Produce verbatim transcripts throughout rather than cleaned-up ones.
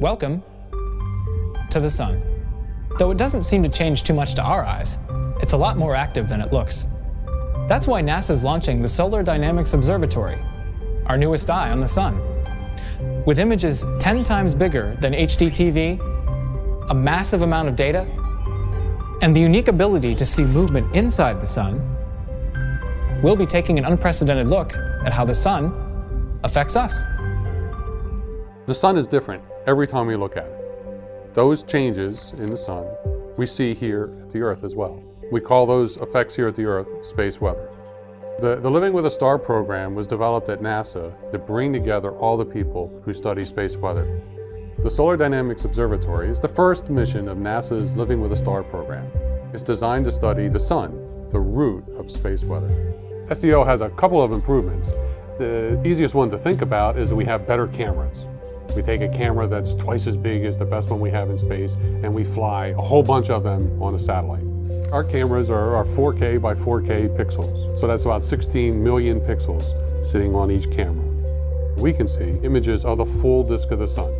Welcome to the sun. Though it doesn't seem to change too much to our eyes, it's a lot more active than it looks. That's why NASA's launching the Solar Dynamics Observatory, our newest eye on the sun. With images ten times bigger than H D T V, a massive amount of data, and the unique ability to see movement inside the sun, we'll be taking an unprecedented look at how the sun affects us. The sun is different every time we look at it. Those changes in the sun we see here at the Earth as well. We call those effects here at the Earth space weather. The, the Living with a Star program was developed at NASA to bring together all the people who study space weather. The Solar Dynamics Observatory is the first mission of NASA's Living with a Star program. It's designed to study the sun, the root of space weather. S D O has a couple of improvements. The easiest one to think about is we have better cameras. We take a camera that's twice as big as the best one we have in space, and we fly a whole bunch of them on a satellite. Our cameras are, are four K by four K pixels, so that's about sixteen million pixels sitting on each camera. We can see images of the full disk of the sun.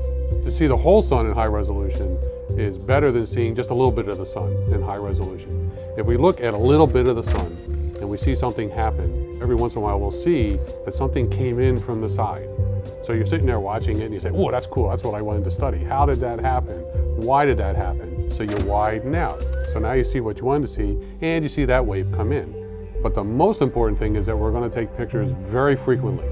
To see the whole sun in high resolution is better than seeing just a little bit of the sun in high resolution. If we look at a little bit of the sun and we see something happen, every once in a while we'll see that something came in from the side. So you're sitting there watching it and you say, oh, that's cool, that's what I wanted to study. How did that happen? Why did that happen? So you widen out. So now you see what you wanted to see and you see that wave come in. But the most important thing is that we're going to take pictures very frequently.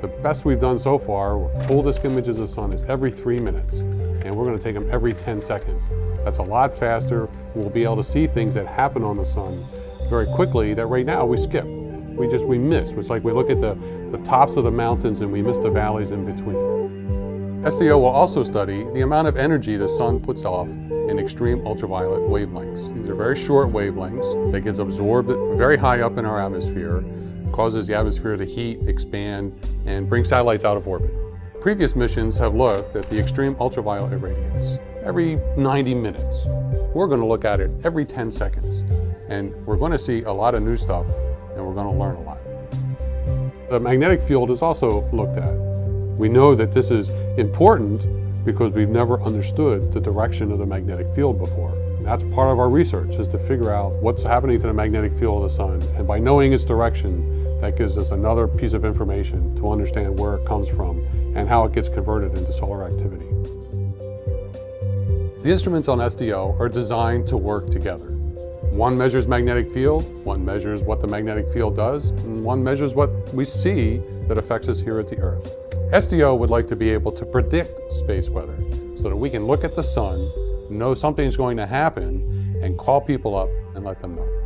The best we've done so far with full disk images of the sun is every three minutes. And we're going to take them every ten seconds. That's a lot faster. We'll be able to see things that happen on the sun very quickly that right now we skip. We just, we miss. It's like we look at the, the tops of the mountains and we miss the valleys in between. S D O will also study the amount of energy the sun puts off in extreme ultraviolet wavelengths. These are very short wavelengths that gets absorbed very high up in our atmosphere, causes the atmosphere to heat, expand, and bring satellites out of orbit. Previous missions have looked at the extreme ultraviolet irradiance every ninety minutes. We're going to look at it every ten seconds, and we're going to see a lot of new stuff, and we're going to learn a lot. The magnetic field is also looked at. We know that this is important because we've never understood the direction of the magnetic field before. And that's part of our research, is to figure out what's happening to the magnetic field of the sun. And by knowing its direction, that gives us another piece of information to understand where it comes from and how it gets converted into solar activity. The instruments on S D O are designed to work together. One measures magnetic field, one measures what the magnetic field does, and one measures what we see that affects us here at the Earth. S D O would like to be able to predict space weather so that we can look at the sun, know something's going to happen, and call people up and let them know.